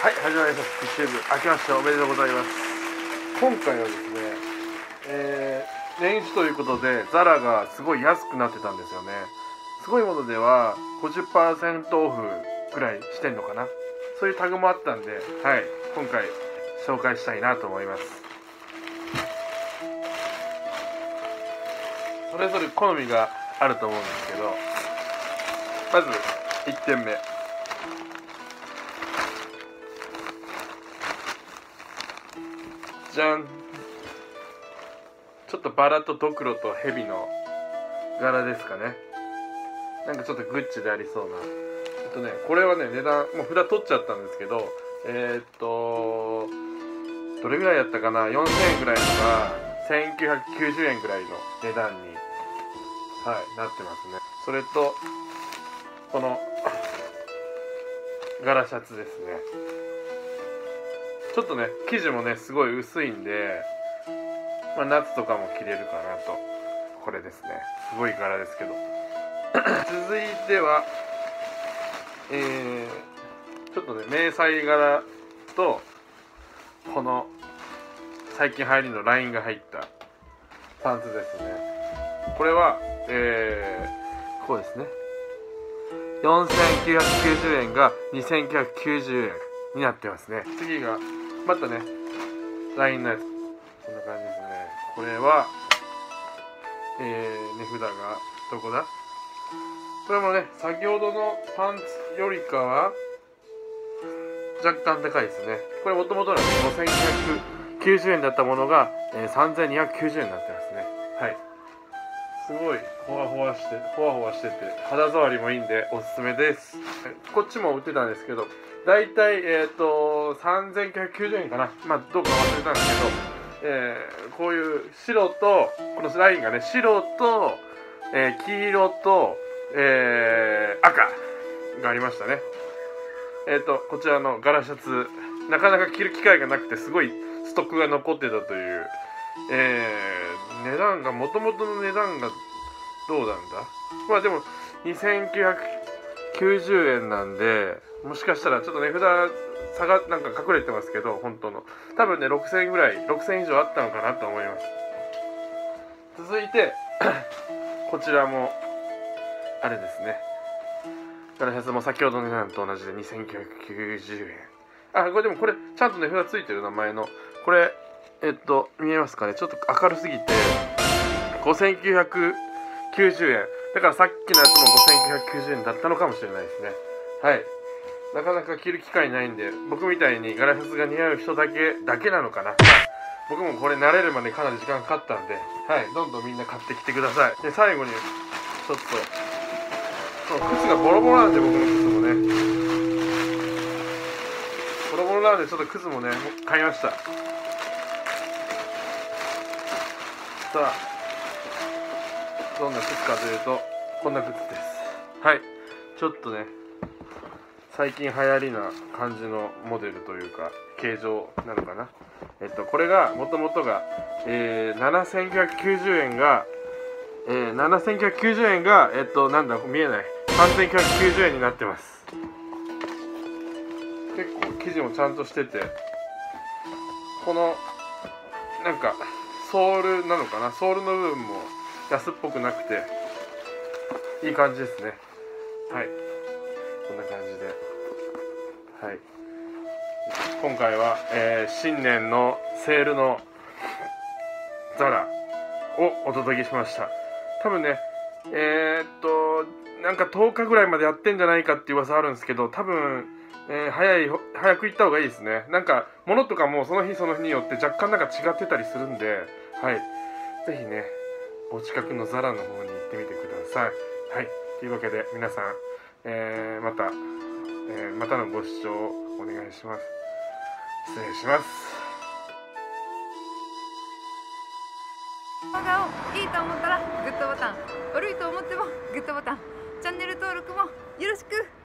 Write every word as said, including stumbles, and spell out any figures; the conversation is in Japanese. はい、始まりました。YouTube、明けましておめでとうございます。今回はですね、えー、年一ということで、ザラがすごい安くなってたんですよね。すごいものでは ごじゅっパーセント オフぐらいしてんのかな。そういうタグもあったんで、はい、今回紹介したいなと思います。それぞれ好みがあると思うんですけど、まずいってんめ、じゃん。ちょっとバラとドクロとヘビの柄ですかね。なんかちょっとグッチでありそうな。えっとね、これはね、値段もう札取っちゃったんですけど、えー、っとどれぐらいやったかな、よんせんえんぐらいとかせんきゅうひゃくきゅうじゅうえんぐらいの値段に、はい、なってますね。それとこの柄シャツですね。ちょっとね、生地もねすごい薄いんで、まあ、夏とかも着れるかなと。これですね、すごい柄ですけど続いては、えー、ちょっとね迷彩柄とこの最近流行りのラインが入ったパンツですね。これは、えー、こうですね、よんせんきゅうひゃくきゅうじゅうえんがにせんきゅうひゃくきゅうじゅうえんになってますね。次がまたねラインのやつ、こんな感じですね。これは、えー、値札がどこだ、これもね先ほどのパンツよりかは若干高いですね。これもともとはごせんきゅうひゃくきゅうじゅうえんだったものが、えー、さんぜんにひゃくきゅうじゅうえんになってますね。はい、すごいほわほわしてほわほわしてて肌触りもいいんでおすすめです。こっちも売ってたんですけど、だいたいえっとさんぜんきゅうひゃくきゅうじゅうえんかな、まあどうか忘れたんですけど、えー、こういう白とこのラインがね、白と、えー、黄色と、えー、赤がありましたね。えっとこちらの柄シャツ、なかなか着る機会がなくてすごいストックが残ってたという、えー、値段がもともとの値段がどうなんだ、まあでもにせんきゅうひゃくきゅうじゅうえんなんで、もしかしたらちょっと値札差がなんか隠れてますけど、本当の多分ねろくせんえんぐらい、ろくせんえん以上あったのかなと思います。続いてこちらもあれですね、柄シャツも先ほどの値段と同じでにせんきゅうひゃくきゅうじゅうえん。あ、これでもこれちゃんと値札ついてる、名前のこれ、えっと見えますかね、ちょっと明るすぎてごせんきゅうひゃくきゅうじゅうえんだから、さっきのやつもごせんきゅうひゃくきゅうじゅうえんだったのかもしれないですね。はい、なかなか着る機会ないんで、僕みたいに柄シャツが似合う人だけだけなのかな。僕もこれ慣れるまでかなり時間かかったんで、はい、どんどんみんな買ってきてください。で、最後にちょっと靴がボロボロなんで、僕の靴もねボロボロなんで、ちょっと靴もね買いました。さあ、どんな靴かというと、こんな靴です。はい、ちょっとね最近流行りな感じのモデルというか形状なのかな。えっとこれがもともとが、えー、ななせんきゅうひゃくきゅうじゅうえんが、えー、ななせんきゅうひゃくきゅうじゅうえんがえっとなんだ見えない、さんぜんきゅうひゃくきゅうじゅうえんになってます。結構生地もちゃんとしてて、このなんかソールなのかな、ソールの部分も安っぽくなくていい感じですね。はい、こんな感じで、はい、今回は、えー、新年のセールのザラをお届けしました。多分ねえー、っとなんかとおかぐらいまでやってんじゃないかっていう噂あるんですけど、多分、えー、早い早く行った方がいいですね。なんか物とかもその日その日によって若干なんか違ってたりするんで、はい、是非ねお近くのザラの方に行ってみてください。はい、というわけで皆さん、えー、また、えー、またのご視聴をお願いします。失礼します。動画をいいと思ったらグッドボタン、悪いと思ってもグッドボタン、チャンネル登録もよろしく。